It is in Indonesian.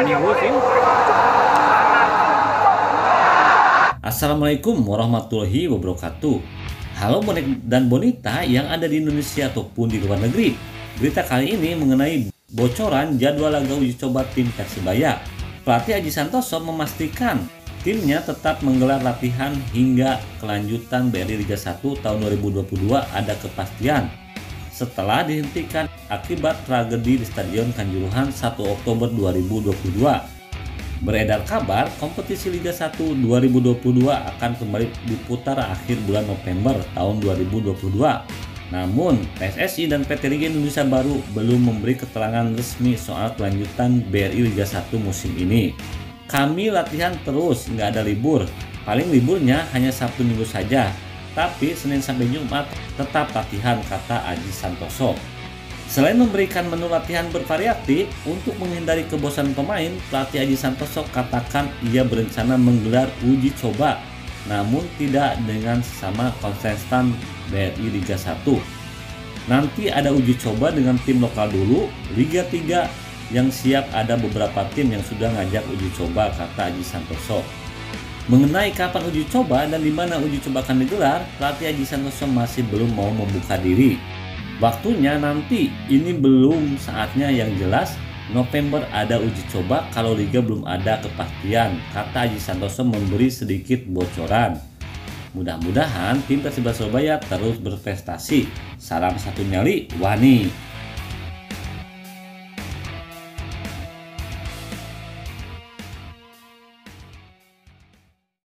Aniusin. Assalamualaikum warahmatullahi wabarakatuh. Halo Bonek dan Bonita yang ada di Indonesia ataupun di luar negeri. Berita kali ini mengenai bocoran jadwal laga uji coba tim Persebaya. Pelatih Aji Santoso memastikan timnya tetap menggelar latihan hingga kelanjutan BRI Liga 1 tahun 2022 ada kepastian, setelah dihentikan akibat tragedi di Stadion Kanjuruhan 1 Oktober 2022. Beredar kabar kompetisi Liga 1 2022 akan kembali diputar akhir bulan November tahun 2022. Namun, PSSI dan PT Liga Indonesia baru belum memberi keterangan resmi soal kelanjutan BRI Liga 1 musim ini. Kami latihan terus, nggak ada libur. Paling liburnya hanya Sabtu Minggu saja. Tapi Senin sampai Jumat tetap latihan, kata Aji Santoso. Selain memberikan menu latihan bervariatif untuk menghindari kebosanan pemain, pelatih Aji Santoso katakan ia berencana menggelar uji coba, namun tidak dengan sesama konsisten BRI Liga 1. Nanti ada uji coba dengan tim lokal dulu, Liga 3 yang siap ada beberapa tim yang sudah ngajak uji coba, kata Aji Santoso. Mengenai kapan uji coba dan di mana uji coba akan digelar, pelatih Aji Santoso masih belum mau membuka diri. Waktunya nanti, ini belum saatnya yang jelas. November ada uji coba kalau liga belum ada kepastian, kata Aji Santoso memberi sedikit bocoran. Mudah-mudahan tim Persebaya Surabaya terus berprestasi. Salam satu nyali, Wani.